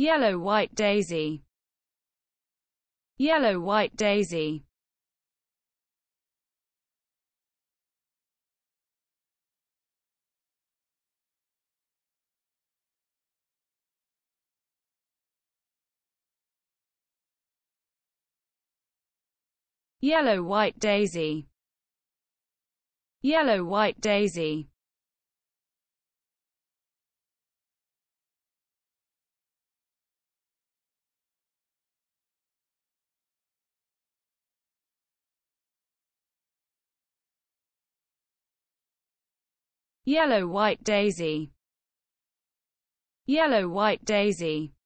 Yellow White Daisy. Yellow White Daisy. Yellow White Daisy. Yellow White Daisy. Yellow White Daisy. Yellow White Daisy.